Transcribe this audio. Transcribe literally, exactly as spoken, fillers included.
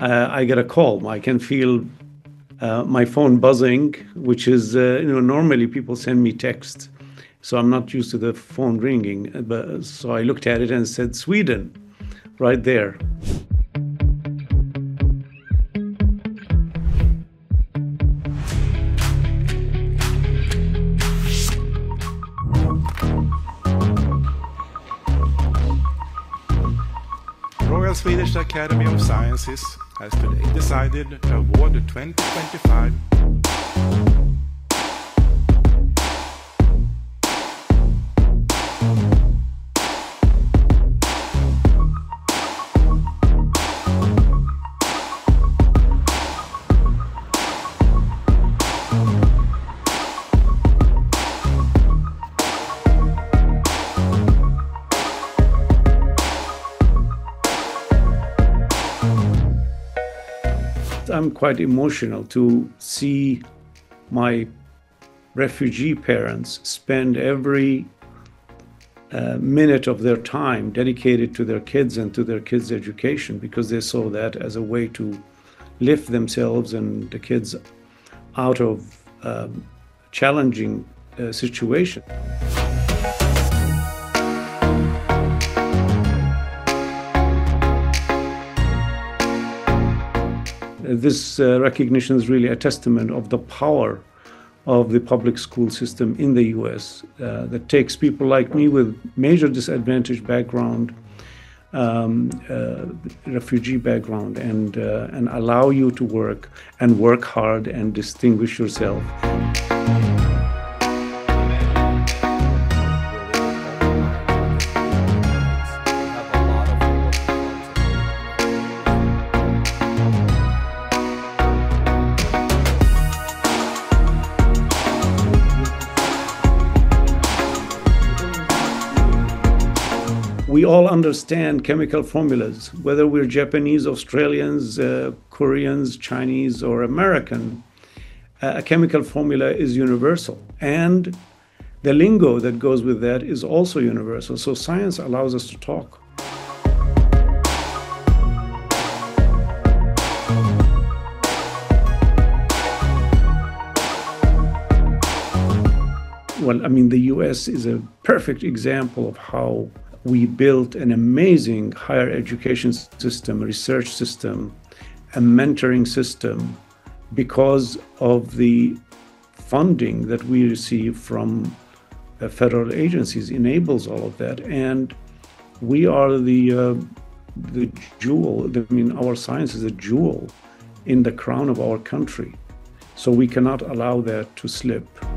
Uh, I get a call. I can feel uh, my phone buzzing, which is, uh, you know, normally people send me text. So I'm not used to the phone ringing. But, so I looked at it and said, Sweden, right there. Royal Swedish Academy of Sciences has today decided to award the twenty twenty-five I'm quite emotional to see my refugee parents spend every uh, minute of their time dedicated to their kids and to their kids' education, because they saw that as a way to lift themselves and the kids out of um, challenging uh, situation. This uh, recognition is really a testament of the power of the public school system in the U S uh, that takes people like me with major disadvantaged background, um, uh, refugee background, and, uh, and allow you to work and work hard and distinguish yourself. We all understand chemical formulas, whether we're Japanese, Australians, uh, Koreans, Chinese, or American. Uh, a chemical formula is universal, and the lingo that goes with that is also universal. So science allows us to talk. Well, I mean, the U S is a perfect example of how we built an amazing higher education system, a research system, a mentoring system, because of the funding that we receive from uh, federal agencies enables all of that. And we are the, uh, the jewel. I mean, our science is a jewel in the crown of our country. So we cannot allow that to slip.